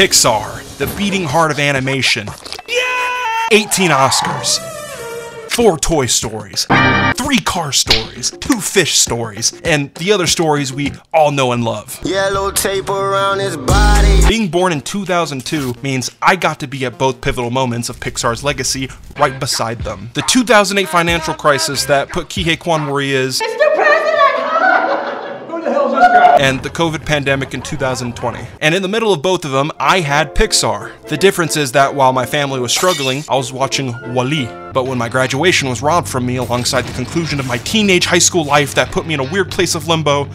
Pixar, the beating heart of animation. Yeah! 18 Oscars, 4 Toy Stories, 3 Car stories, 2 Fish stories, and the other stories we all know and love. Yellow tape around his body. Being born in 2002 means I got to be at both pivotal moments of Pixar's legacy right beside them. The 2008 financial crisis that put Kihei Kwanmori as Mr. President! Who the hell's this guy? And the COVID pandemic in 2020. And in the middle of both of them, I had Pixar. The difference is that while my family was struggling, I was watching Wall-E. But when my graduation was robbed from me alongside the conclusion of my teenage high school life that put me in a weird place of limbo,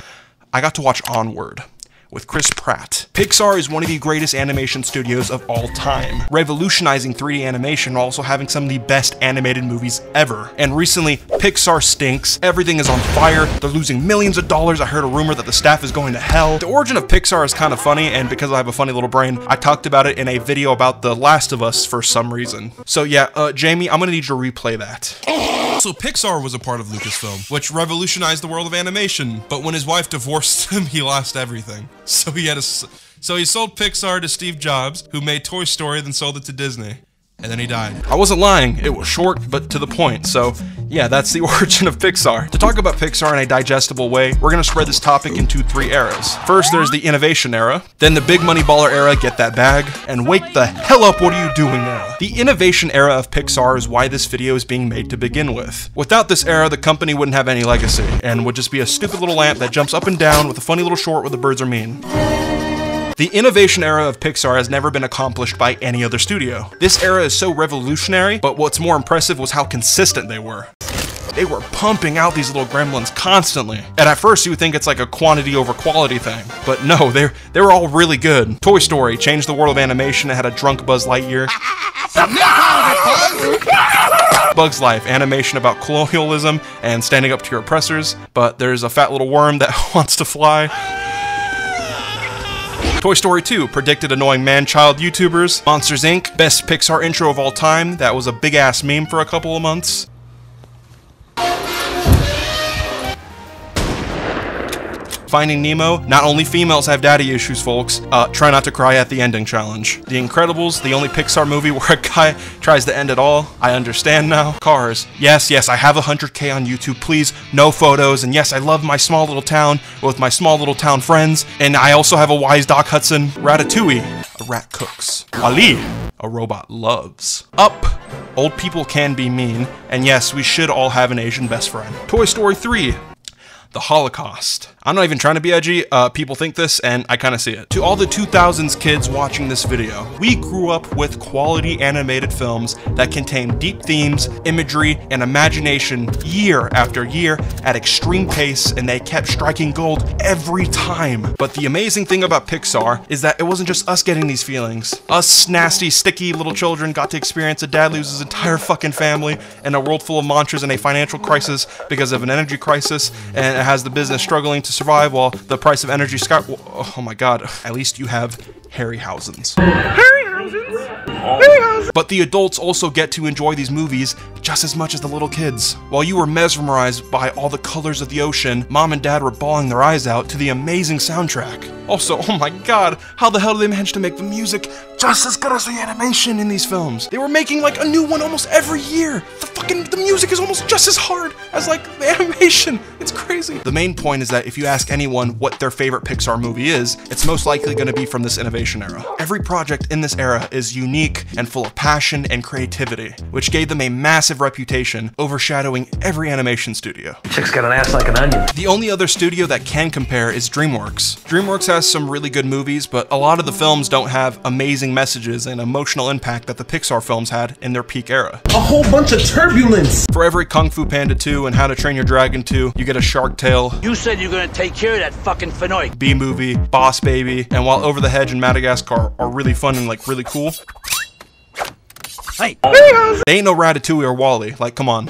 I got to watch Onward with Chris Pratt. Pixar is one of the greatest animation studios of all time, revolutionizing 3D animation while also having some of the best animated movies ever. And recently, Pixar stinks, everything is on fire, they're losing millions of dollars, I heard a rumor that the staff is going to hell. The origin of Pixar is kind of funny, and because I have a funny little brain, I talked about it in a video about The Last of Us for some reason. So yeah, Jamie, I'm gonna need you to replay that. So Pixar was a part of Lucasfilm, which revolutionized the world of animation, but when his wife divorced him, he lost everything. So he sold Pixar to Steve Jobs, who made Toy Story, then sold it to Disney. And then he died. I wasn't lying, it was short, but to the point. So yeah, that's the origin of Pixar. To talk about Pixar in a digestible way, we're gonna spread this topic into 3 eras. First, there's the innovation era, then the big money baller era, get that bag, and wake the hell up, what are you doing now? The innovation era of Pixar is why this video is being made to begin with. Without this era, the company wouldn't have any legacy, and would just be a stupid little lamp that jumps up and down with a funny little short where the birds are mean. The innovation era of Pixar has never been accomplished by any other studio. This era is so revolutionary, but what's more impressive was how consistent they were. They were pumping out these little gremlins constantly. And at first you would think it's like a quantity over quality thing, but no, they were all really good. Toy Story changed the world of animation and had a drunk Buzz Lightyear. Bug's Life, animation about colonialism and standing up to your oppressors, but there's a fat little worm that wants to fly. Toy Story 2 predicted annoying man-child YouTubers. Monsters Inc., best Pixar intro of all time. That was a big-ass meme for a couple of months. Finding Nemo, not only females have daddy issues, folks. Try not to cry at the ending challenge. The Incredibles, the only Pixar movie where a guy tries to end it all. I understand now. Cars, yes, I have 100K on YouTube, please, no photos, and yes, I love my small little town with my small little town friends, and I also have a wise Doc Hudson. Ratatouille, a rat cooks. Wall-E, a robot loves. Up, old people can be mean, and yes, we should all have an Asian best friend. Toy Story 3, the Holocaust. I'm not even trying to be edgy, people think this and I kind of see it. To all the 2000s kids watching this video, we grew up with quality animated films that contain deep themes, imagery, and imagination year after year at extreme pace, and they kept striking gold every time. But the amazing thing about Pixar is that it wasn't just us getting these feelings. Us nasty, sticky little children got to experience a dad lose his entire fucking family and a world full of monsters in a financial crisis because of an energy crisis, and has the business struggling to survive while the price of energy oh my god, at least you have Harryhausen's. Harryhausen's? Harryhausen's! But the adults also get to enjoy these movies just as much as the little kids. While you were mesmerized by all the colors of the ocean, mom and dad were bawling their eyes out to the amazing soundtrack. Also, oh my god, how the hell do they manage to make the music just as good as the animation in these films? They were making like a new one almost every year! The music is almost just as hard as like the animation! It's crazy! The main point is that if you ask anyone what their favorite Pixar movie is, it's most likely going to be from this innovation era. Every project in this era is unique and full of passion and creativity, which gave them a massive reputation, overshadowing every animation studio. Chick's got an ass like an onion. The only other studio that can compare is DreamWorks. DreamWorks has some really good movies, but a lot of the films don't have amazing messages and emotional impact that the Pixar films had in their peak era. A whole bunch of turbulence! For every Kung Fu Panda 2 and How to Train Your Dragon 2, you get a Shark Tale. You said you're gonna take care of that fucking Finoy. B-Movie, Boss Baby, and while Over the Hedge and Madagascar are really fun and like really cool. Hey! They ain't no Ratatouille or Wall-E, like come on.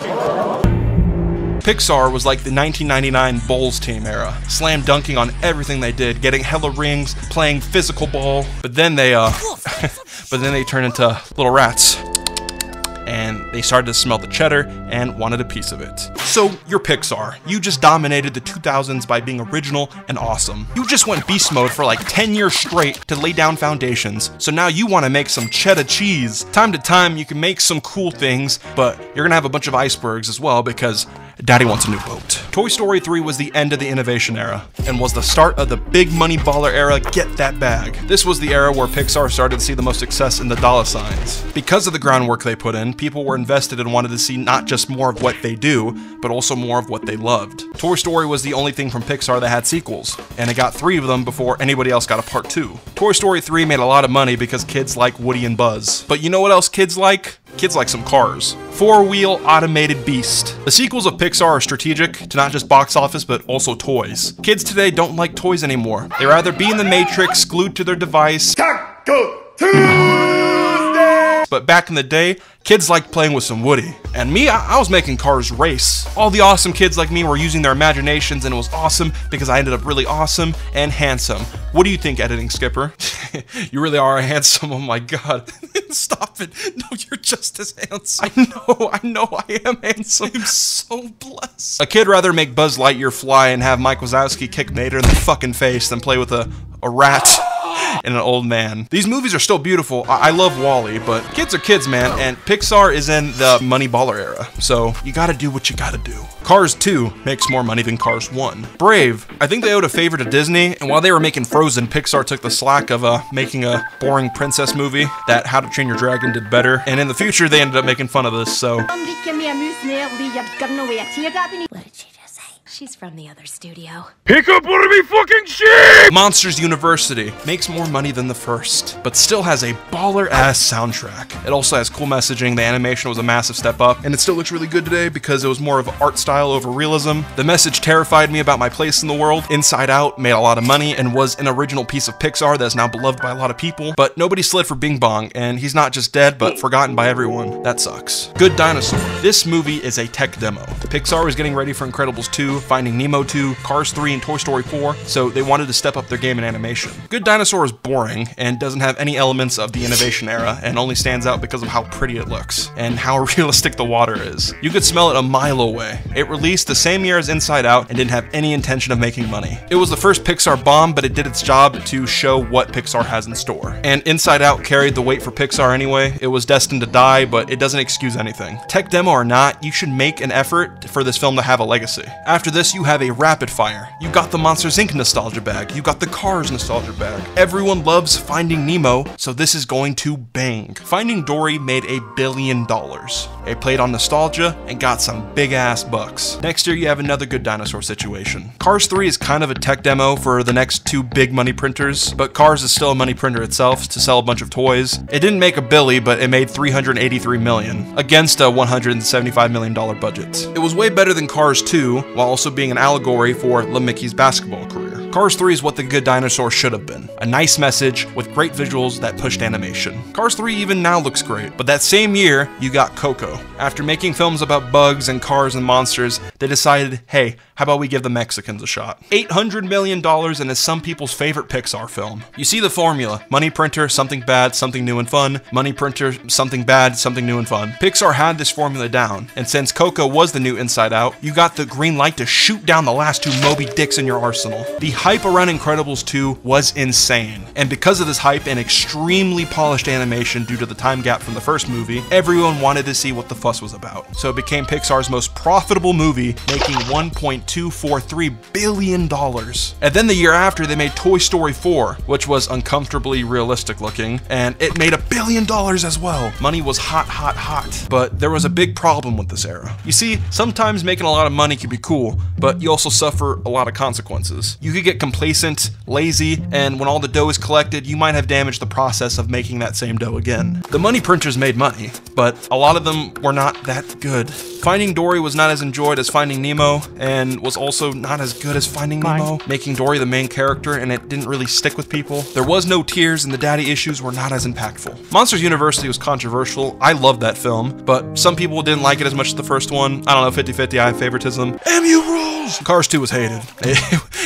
Pixar was like the 1999 Bulls team era, slam dunking on everything they did, getting hella rings, playing physical ball, but then they turned into little rats. And They started to smell the cheddar and wanted a piece of it. So you're Pixar. You just dominated the 2000s by being original and awesome. You just went beast mode for like 10 years straight to lay down foundations. So now you want to make some cheddar cheese. Time to time, you can make some cool things, but you're gonna have a bunch of icebergs as well because Daddy wants a new boat. Toy Story 3 was the end of the innovation era and was the start of the big money baller era, get that bag. This was the era where Pixar started to see the most success in the dollar signs. Because of the groundwork they put in, people were invested and wanted to see not just more of what they do, but also more of what they loved. Toy Story was the only thing from Pixar that had sequels, and it got 3 of them before anybody else got a part 2. Toy Story 3 made a lot of money because kids like Woody and Buzz. But you know what else kids like? Kids like some Cars. Four-wheel automated beast. The sequels of Pixar are strategic to not just box office, but also toys. Kids today don't like toys anymore. They rather be in the matrix, glued to their device. Taco Tuesday! But back in the day, kids liked playing with some Woody. And me, I was making Cars race. All the awesome kids like me were using their imaginations, and it was awesome because I ended up really awesome and handsome. What do you think, editing skipper? You really are handsome, oh my god. Stop it. No, you're just as handsome. I know I am handsome. I'm so blessed. A kid rather make Buzz Lightyear fly and have Mike Wazowski kick Nader in the fucking face than play with a rat and an old man. These movies are still beautiful. I love Wall-E, but kids are kids, man, and Pixar is in the money baller era, so you gotta do what you gotta do. Cars 2 makes more money than Cars 1. Brave, I think they owed a favor to Disney, and while they were making Frozen, Pixar took the slack of making a boring princess movie that How to Train Your Dragon did better, and in the future, they ended up making fun of this, so. What did she do? She's from the other studio. Pick up one of me fucking shit! Monsters University makes more money than the first, but still has a baller-ass soundtrack. It also has cool messaging, the animation was a massive step up, and it still looks really good today because it was more of an art style over realism. The message terrified me about my place in the world. Inside Out made a lot of money and was an original piece of Pixar that is now beloved by a lot of people, but nobody slid for Bing Bong, and he's not just dead, but forgotten by everyone. That sucks. Good Dinosaur. This movie is a tech demo. Pixar is getting ready for Incredibles 2, Finding Nemo 2, Cars 3, and Toy Story 4, so they wanted to step up their game in animation. Good Dinosaur is boring and doesn't have any elements of the innovation era and only stands out because of how pretty it looks and how realistic the water is. You could smell it a mile away. It released the same year as Inside Out and didn't have any intention of making money. It was the first Pixar bomb, but it did its job to show what Pixar has in store. And Inside Out carried the weight for Pixar anyway. It was destined to die, but it doesn't excuse anything. Tech demo or not, you should make an effort for this film to have a legacy. After this, you have a rapid fire. You got the Monsters Inc. nostalgia bag. You got the Cars nostalgia bag. Everyone loves Finding Nemo, so this is going to bang. Finding Dory made $1 billion. It played on nostalgia and got some big ass bucks. Next year, you have another Good Dinosaur situation. Cars 3 is kind of a tech demo for the next 2 big money printers, but Cars is still a money printer itself to sell a bunch of toys. It didn't make $1 billion, but it made $383 million against a $175 million budget. It was way better than Cars 2, while also being an allegory for Le Mickey's basketball career. Cars 3 is what The Good Dinosaur should have been. A nice message with great visuals that pushed animation. Cars 3 even now looks great, but that same year, you got Coco. After making films about bugs and cars and monsters, they decided, hey, how about we give the Mexicans a shot? $800 million and is some people's favorite Pixar film. You see the formula. Money printer, something bad, something new and fun. Money printer, something bad, something new and fun. Pixar had this formula down, and since Coco was the new Inside Out, you got the green light to shoot down the last 2 Moby Dicks in your arsenal. The hype around Incredibles 2 was insane, and because of this hype and extremely polished animation due to the time gap from the first movie, everyone wanted to see what the fuss was about. So it became Pixar's most profitable movie, making $1.243 billion. And then the year after, they made Toy Story 4, which was uncomfortably realistic looking, and it made $1 billion as well. Money was hot, hot, hot. But there was a big problem with this era. You see, sometimes making a lot of money can be cool, but you also suffer a lot of consequences. You could get complacent, lazy, and when all the dough is collected, you might have damaged the process of making that same dough again. The money printers made money, but a lot of them were not that good. Finding Dory was not as enjoyed as Finding Nemo, and was also not as good as Finding Nemo, making Dory the main character, and it didn't really stick with people. There was no tears, and the daddy issues were not as impactful. Monsters University was controversial. I loved that film, but some people didn't like it as much as the first one. I don't know, 50-50, I have favoritism. MU rule! Incredibles! Cars 2 was hated.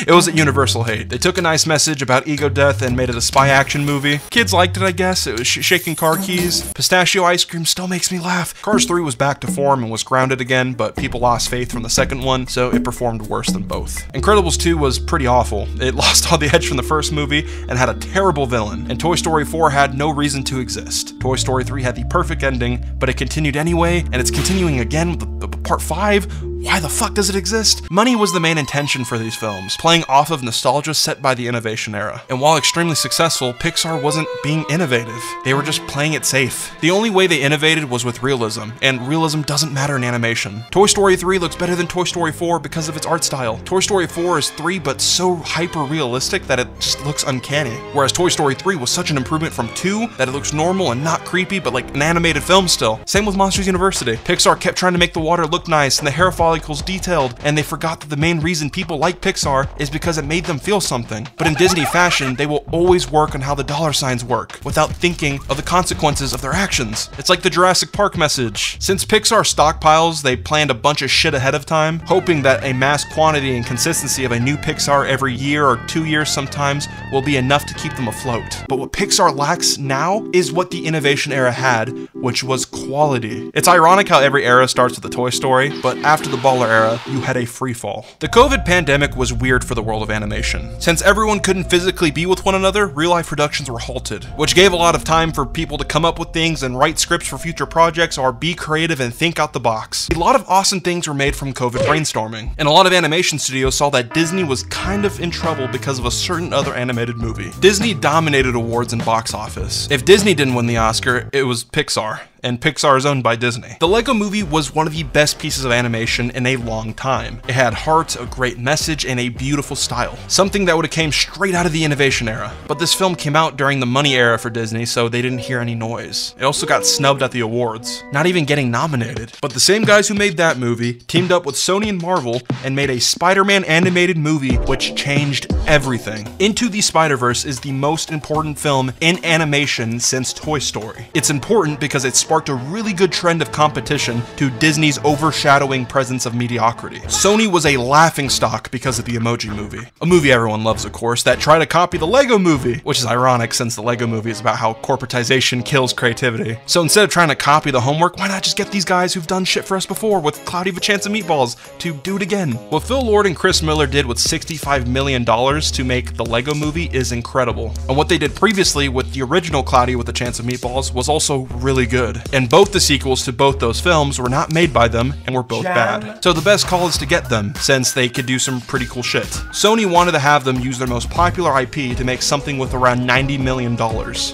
It was a universal hate. They took a nice message about ego death and made it a spy action movie. Kids liked it, I guess. It was shaking car keys. Pistachio ice cream still makes me laugh. Cars 3 was back to form and was grounded again, but people lost faith from the second one, so it performed worse than both. Incredibles 2 was pretty awful. It lost all the edge from the first movie and had a terrible villain, and Toy Story 4 had no reason to exist. Toy Story 3 had the perfect ending, but it continued anyway, and it's continuing again with the part 5. Why the fuck does it exist? Money was the main intention for these films, playing off of nostalgia set by the innovation era. And while extremely successful, Pixar wasn't being innovative. They were just playing it safe. The only way they innovated was with realism, and realism doesn't matter in animation. Toy Story 3 looks better than Toy Story 4 because of its art style. Toy Story 4 is 3 but so hyper-realistic that it just looks uncanny, whereas Toy Story 3 was such an improvement from 2 that it looks normal and not creepy but like an animated film still. Same with Monsters University. Pixar kept trying to make the water look nice and the hair fall detailed, and they forgot that the main reason people like Pixar is because it made them feel something. But in Disney fashion, they will always work on how the dollar signs work, without thinking of the consequences of their actions. It's like the Jurassic Park message. Since Pixar stockpiles, they planned a bunch of shit ahead of time, hoping that a mass quantity and consistency of a new Pixar every year or 2 years sometimes will be enough to keep them afloat. But what Pixar lacks now is what the innovation era had, which was quality. It's ironic how every era starts with a Toy Story, but after the baller era, you had a free fall. The COVID pandemic was weird for the world of animation. Since everyone couldn't physically be with one another, real-life productions were halted, which gave a lot of time for people to come up with things and write scripts for future projects or be creative and think out the box. A lot of awesome things were made from COVID brainstorming, and a lot of animation studios saw that Disney was kind of in trouble because of a certain other animated movie. Disney dominated awards and box office. If Disney didn't win the Oscar, it was Pixar, and Pixar is owned by Disney. The Lego Movie was one of the best pieces of animation in a long time. It had heart, a great message, and a beautiful style. Something that would have came straight out of the innovation era. But this film came out during the money era for Disney, so they didn't hear any noise. It also got snubbed at the awards, not even getting nominated. But the same guys who made that movie teamed up with Sony and Marvel and made a Spider-Man animated movie which changed everything. Into the Spider-Verse is the most important film in animation since Toy Story. It's important because it's sparked a really good trend of competition to Disney's overshadowing presence of mediocrity. Sony was a laughingstock because of the Emoji Movie, a movie everyone loves, of course, that tried to copy the Lego Movie, which is ironic since the Lego Movie is about how corporatization kills creativity. So instead of trying to copy the homework, why not just get these guys who've done shit for us before with Cloudy with a Chance of Meatballs to do it again? What Phil Lord and Chris Miller did with $65 million to make the Lego Movie is incredible. And what they did previously with the original Cloudy with a Chance of Meatballs was also really good. And both the sequels to both those films were not made by them and were both bad. So the best call is to get them, since they could do some pretty cool shit. Sony wanted to have them use their most popular IP to make something with around $90 million.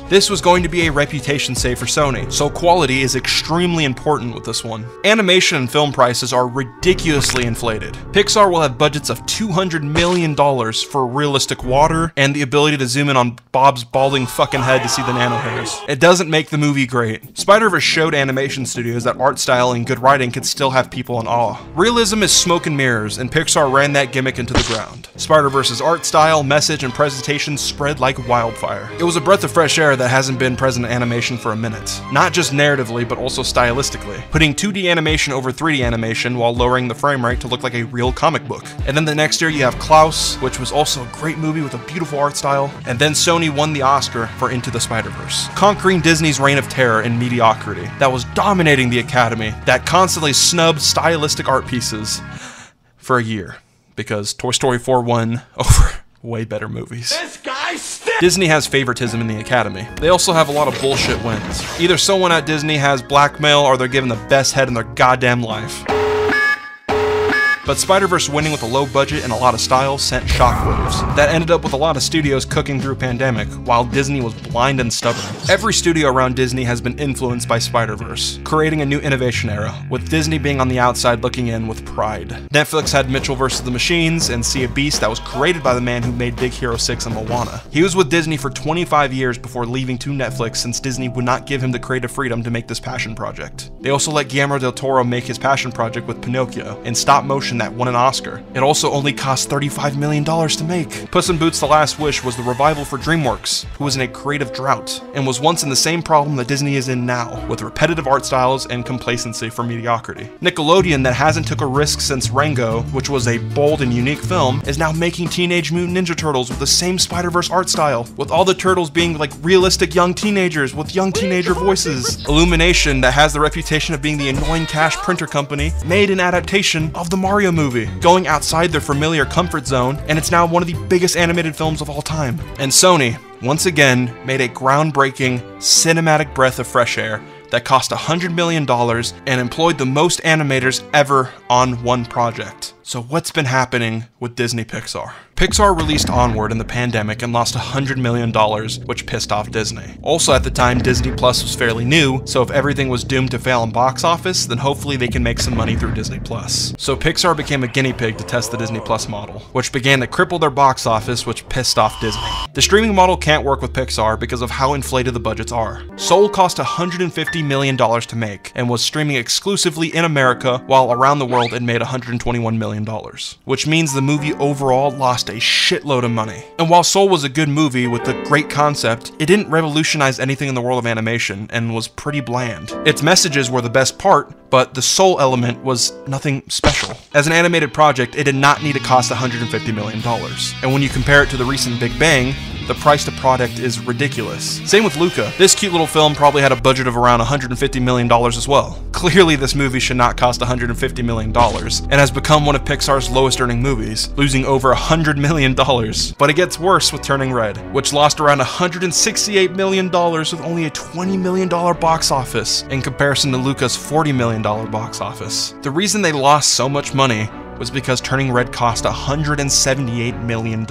This was going to be a reputation save for Sony, so quality is extremely important with this one. Animation and film prices are ridiculously inflated. Pixar will have budgets of $200 million for realistic water and the ability to zoom in on Bob's balding fucking head to see the nano hairs. It doesn't make the movie great. Spider-Verse showed animation studios that art style and good writing could still have people in awe. Realism is smoke and mirrors, and Pixar ran that gimmick into the ground. Spider-Verse's art style, message, and presentation spread like wildfire. It was a breath of fresh air that hasn't been present in animation for a minute. Not just narratively, but also stylistically. Putting 2D animation over 3D animation while lowering the frame rate to look like a real comic book. And then the next year you have Klaus, which was also a great movie with a beautiful art style, and then Sony won the Oscar for Into the Spider-Verse, conquering Disney's reign of terror in mediocrity that was dominating the Academy, that constantly snubbed stylistic art pieces for a year, because Toy Story 4 won over way better movies. This guy stinks! Disney has favoritism in the Academy. They also have a lot of bullshit wins. Either someone at Disney has blackmail or they're given the best head in their goddamn life. But Spider-Verse winning with a low budget and a lot of style sent shockwaves. That ended up with a lot of studios cooking through pandemic, while Disney was blind and stubborn. Every studio around Disney has been influenced by Spider-Verse, creating a new innovation era, with Disney being on the outside looking in with pride. Netflix had Mitchell vs. the Machines and Sea of Beasts that was created by the man who made Big Hero 6 and Moana. He was with Disney for 25 years before leaving to Netflix, since Disney would not give him the creative freedom to make this passion project. They also let Guillermo del Toro make his passion project with Pinocchio in stop motion animation that won an Oscar. It also only cost $35 million to make. Puss in Boots The Last Wish was the revival for DreamWorks, who was in a creative drought, and was once in the same problem that Disney is in now, with repetitive art styles and complacency for mediocrity. Nickelodeon, that hasn't took a risk since Rango, which was a bold and unique film, is now making Teenage Mutant Ninja Turtles with the same Spider-Verse art style, with all the turtles being like realistic young teenagers with young teenager voices. Illumination, that has the reputation of being the annoying cash printer company, made an adaptation of the Mario movie, going outside their familiar comfort zone, and it's now one of the biggest animated films of all time. And Sony, once again, made a groundbreaking cinematic breath of fresh air that cost $100 million and employed the most animators ever on one project. So what's been happening with Disney Pixar? Pixar released Onward in the pandemic and lost $100 million, which pissed off Disney. Also at the time, Disney Plus was fairly new, so if everything was doomed to fail in box office, then hopefully they can make some money through Disney Plus. So Pixar became a guinea pig to test the Disney Plus model, which began to cripple their box office, which pissed off Disney. The streaming model can't work with Pixar because of how inflated the budgets are. Soul cost $150 million to make and was streaming exclusively in America, while around the world it made $121 million. Which means the movie overall lost a shitload of money. And while Soul was a good movie with a great concept, it didn't revolutionize anything in the world of animation and was pretty bland. Its messages were the best part, but the soul element was nothing special. As an animated project, it did not need to cost $150 million. And when you compare it to the recent Big Bang, the price to product is ridiculous. Same with Luca. This cute little film probably had a budget of around $150 million as well. Clearly this movie should not cost $150 million and has become one of Pixar's lowest earning movies, losing over $100 million. But it gets worse with Turning Red, which lost around $168 million with only a $20 million box office in comparison to Luca's $40 million box office. The reason they lost so much money was because Turning Red cost $178 million.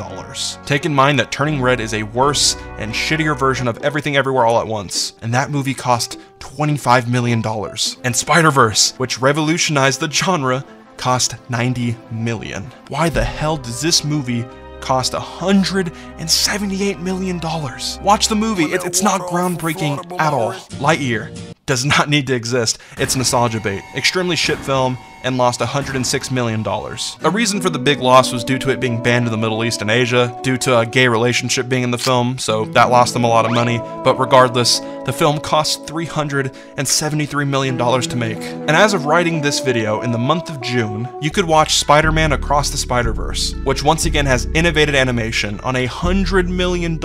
Take in mind that Turning Red is a worse and shittier version of Everything Everywhere All at Once, and that movie cost $25 million. And Spider-Verse, which revolutionized the genre, cost $90 million. Why the hell does this movie cost $178 million? Watch the movie, it's not groundbreaking at all. Lightyear does not need to exist. It's nostalgia bait. Extremely shit film, and lost $106 million. A reason for the big loss was due to it being banned in the Middle East and Asia, due to a gay relationship being in the film, so that lost them a lot of money. But regardless, the film cost $373 million to make. And as of writing this video, in the month of June, you could watch Spider-Man Across the Spider-Verse, which once again has innovated animation on $100 million,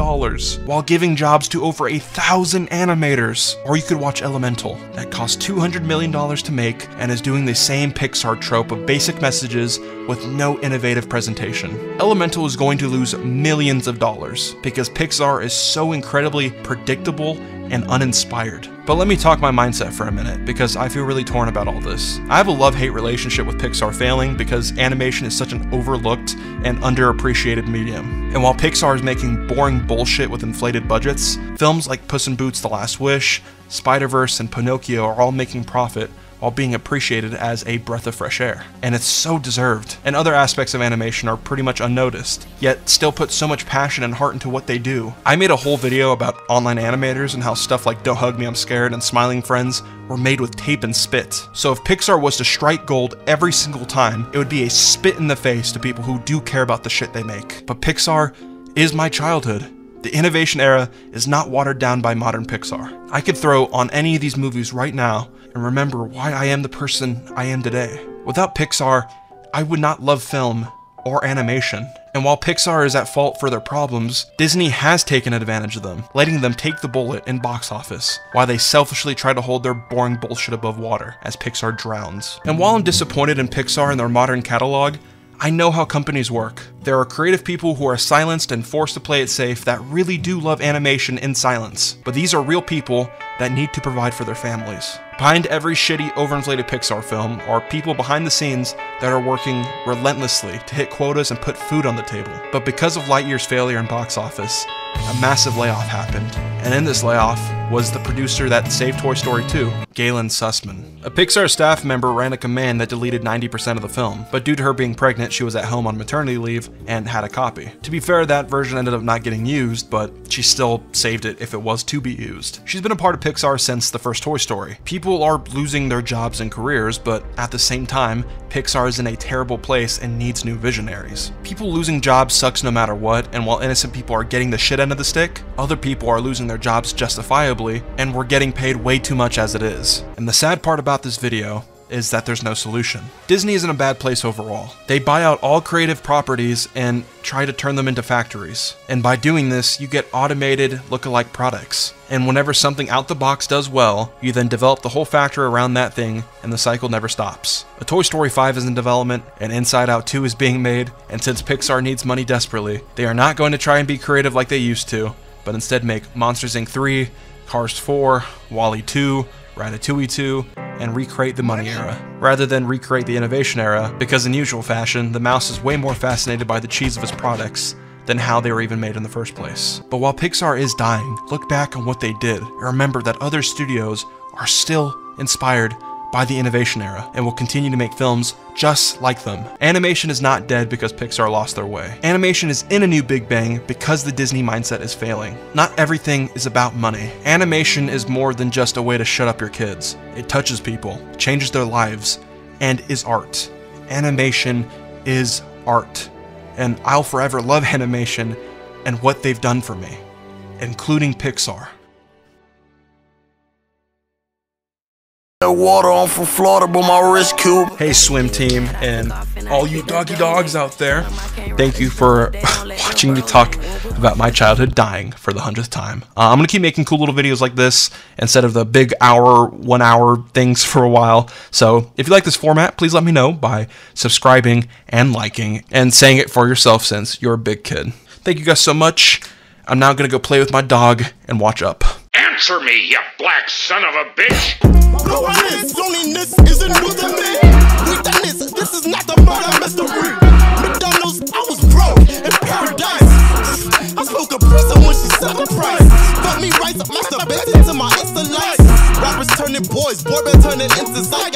while giving jobs to over 1,000 animators. Or you could watch Elemental, that cost $200 million to make, and is doing the same Pixar trope of basic messages with no innovative presentation. Elemental is going to lose millions of dollars because Pixar is so incredibly predictable and uninspired. But let me talk my mindset for a minute, because I feel really torn about all this. I have a love-hate relationship with Pixar failing because animation is such an overlooked and underappreciated medium. And while Pixar is making boring bullshit with inflated budgets, films like Puss in Boots The Last Wish, Spider-Verse, and Pinocchio are all making profit while being appreciated as a breath of fresh air. And it's so deserved. And other aspects of animation are pretty much unnoticed, yet still put so much passion and heart into what they do. I made a whole video about online animators and how stuff like Don't Hug Me, I'm Scared and Smiling Friends were made with tape and spit. So if Pixar was to strike gold every single time, it would be a spit in the face to people who do care about the shit they make. But Pixar is my childhood. The innovation era is not watered down by modern Pixar. I could throw on any of these movies right now and remember why I am the person I am today. Without Pixar, I would not love film or animation. And while Pixar is at fault for their problems, Disney has taken advantage of them, letting them take the bullet in box office, while they selfishly try to hold their boring bullshit above water as Pixar drowns. And while I'm disappointed in Pixar and their modern catalog, I know how companies work. There are creative people who are silenced and forced to play it safe that really do love animation in silence. But these are real people that need to provide for their families. Behind every shitty, overinflated Pixar film are people behind the scenes that are working relentlessly to hit quotas and put food on the table. But because of Lightyear's failure in box office, a massive layoff happened. And in this layoff was the producer that saved Toy Story 2, Galen Sussman. A Pixar staff member ran a command that deleted 90% of the film, but due to her being pregnant, she was at home on maternity leave and had a copy. To be fair, that version ended up not getting used, but she still saved it if it was to be used. She's been a part of Pixar since the first Toy Story. People people are losing their jobs and careers, but at the same time, Pixar is in a terrible place and needs new visionaries. People losing jobs sucks no matter what, and while innocent people are getting the shit end of the stick, other people are losing their jobs justifiably, and we're getting paid way too much as it is. And the sad part about this video is that there's no solution. Disney is in a bad place overall. They buy out all creative properties and try to turn them into factories. And by doing this, you get automated look-alike products. And whenever something out the box does well, you then develop the whole factory around that thing, and the cycle never stops. A Toy Story 5 is in development, and Inside Out 2 is being made, and since Pixar needs money desperately, they are not going to try and be creative like they used to, but instead make Monsters Inc. 3, Cars 4, Wall-E 2, Ratatouille 2, and recreate the money era, rather than recreate the innovation era, because in usual fashion, the mouse is way more fascinated by the cheese of his products than how they were even made in the first place. But while Pixar is dying, look back on what they did, and remember that other studios are still inspired by the innovation era, and will continue to make films just like them. Animation is not dead because Pixar lost their way. Animation is in a new big bang because the Disney mindset is failing. Not everything is about money. Animation is more than just a way to shut up your kids. It touches people, changes their lives, and is art. Animation is art. And I'll forever love animation and what they've done for me, including Pixar. Water on from Florida, but my wrist cube. Hey swim team and all you doggy dogs out there, thank you for watching me talk about my childhood dying for the 100th time. I'm gonna keep making cool little videos like this instead of the big hour 1 hour things for a while. So if you like this format, please let me know by subscribing and liking and saying it for yourself since you're a big kid. Thank you guys so much. I'm now gonna go play with my dog and watch Up. Answer me, you black son of a bitch. Loneliness, loneliness isn't new to me. We done this, this is not the murder mystery. McDonald's, I was broke in paradise. I spoke a prison when she said the price. Fuck me right, masturbate into my extra life. Rappers turning boys, boy band turning into sight.